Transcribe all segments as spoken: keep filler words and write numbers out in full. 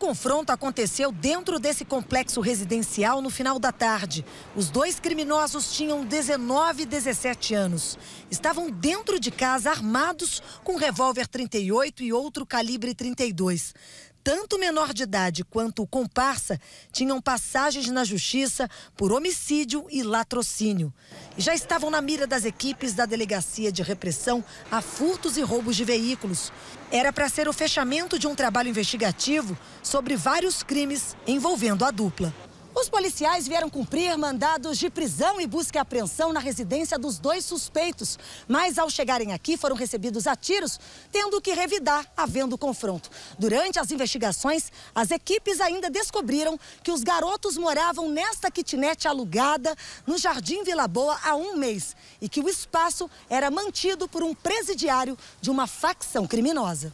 confronto aconteceu dentro desse complexo residencial no final da tarde. Os dois criminosos tinham dezenove e dezessete anos. Estavam dentro de casa armados com um revólver trinta e oito e outro calibre trinta e dois. Tanto o menor de idade quanto o comparsa tinham passagens na justiça por homicídio e latrocínio. E já estavam na mira das equipes da Delegacia de Repressão a Furtos e Roubos de Veículos. Era para ser o fechamento de um trabalho investigativo sobre vários crimes envolvendo a dupla. Os policiais vieram cumprir mandados de prisão e busca e apreensão na residência dos dois suspeitos. Mas ao chegarem aqui foram recebidos a tiros, tendo que revidar havendo confronto. Durante as investigações, as equipes ainda descobriram que os garotos moravam nesta kitnet alugada no Jardim Vila Boa há um mês. E que o espaço era mantido por um presidiário de uma facção criminosa.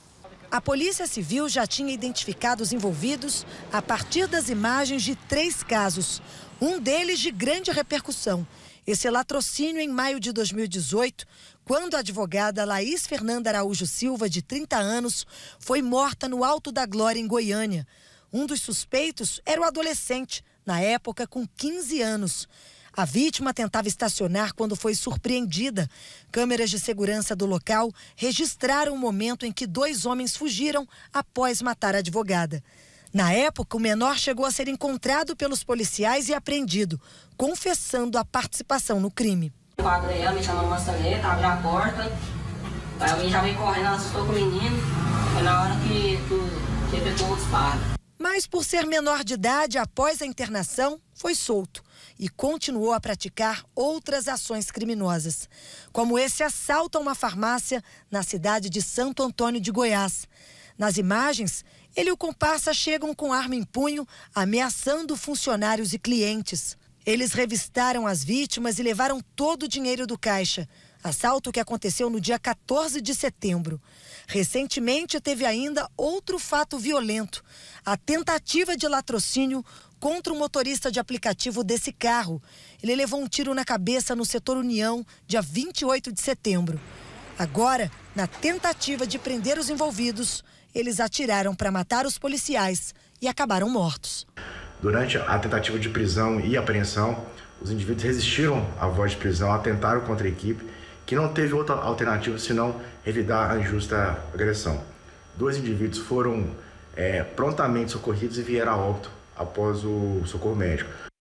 A Polícia Civil já tinha identificado os envolvidos a partir das imagens de três casos, um deles de grande repercussão. Esse latrocínio em maio de dois mil e dezoito, quando a advogada Laís Fernanda Araújo Silva, de trinta anos, foi morta no Alto da Glória, em Goiânia. Um dos suspeitos era o adolescente, na época com quinze anos. A vítima tentava estacionar quando foi surpreendida. Câmeras de segurança do local registraram o momento em que dois homens fugiram após matar a advogada. Na época, o menor chegou a ser encontrado pelos policiais e apreendido, confessando a participação no crime. O padre dela me chamou uma maçaneta, abriu a porta, aí eu já veio correndo, ela assustou com o menino, foi na hora que ele pegou o disparo. Mas por ser menor de idade, após a internação, foi solto e continuou a praticar outras ações criminosas, como esse assalto a uma farmácia na cidade de Santo Antônio de Goiás. Nas imagens, ele e o comparsa chegam com arma em punho, ameaçando funcionários e clientes. Eles revistaram as vítimas e levaram todo o dinheiro do caixa. Assalto que aconteceu no dia quatorze de setembro. Recentemente teve ainda outro fato violento, a tentativa de latrocínio contra o motorista de aplicativo desse carro. Ele levou um tiro na cabeça no setor União, dia vinte e oito de setembro. Agora, na tentativa de prender os envolvidos, eles atiraram para matar os policiais e acabaram mortos. Durante a tentativa de prisão e apreensão, os indivíduos resistiram à voz de prisão, atentaram contra a equipe, que não teve outra alternativa senão revidar a injusta agressão. Dois indivíduos foram é, prontamente socorridos e vieram a óbito após o socorro médico.